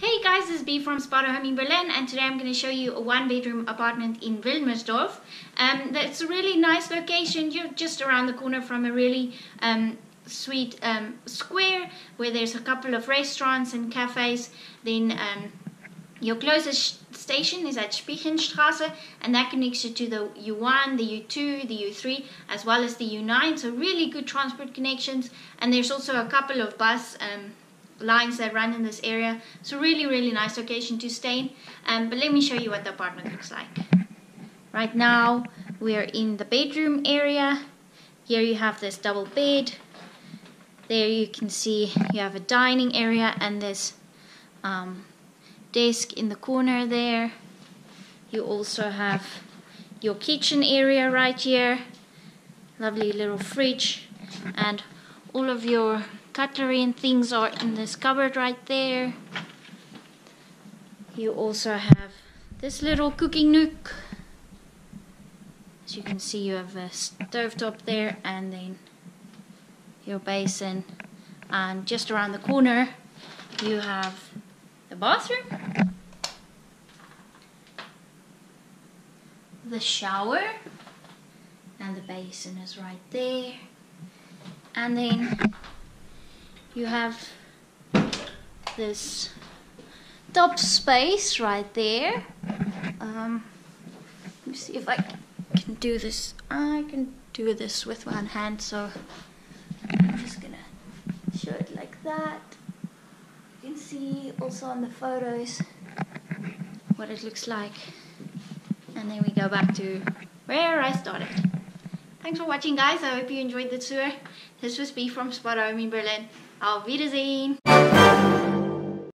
Hey guys, this is B from Spotahome in Berlin, and today I'm going to show you a one-bedroom apartment in Wilmersdorf. That's a really nice location. You're just around the corner from a really sweet square where there's a couple of restaurants and cafes. Then your closest station is at Spichernstraße, and that connects you to the U1, the U2, the U3, as well as the U9. So really good transport connections, and there's also a couple of bus lines that run in this area. So really nice location to stay in, but let me show you what the apartment looks like. Right now we're in the bedroom area. Here you have this double bed. There you can see you have a dining area and this desk in the corner there. You also have your kitchen area right here, lovely little fridge, and all of your cutlery and things are in this cupboard right there. You also have this little cooking nook. As you can see, you have a stove top there, and then your basin. And just around the corner, you have the bathroom, the shower, and the basin is right there. And then you have this top space right there. Let me see if I can do this. I can do this with one hand, so I'm just gonna show it like that. You can see also on the photos what it looks like. And then we go back to where I started. Thanks for watching, guys. I hope you enjoyed the tour. This was B from Spotahome in Berlin. Auf Wiedersehen!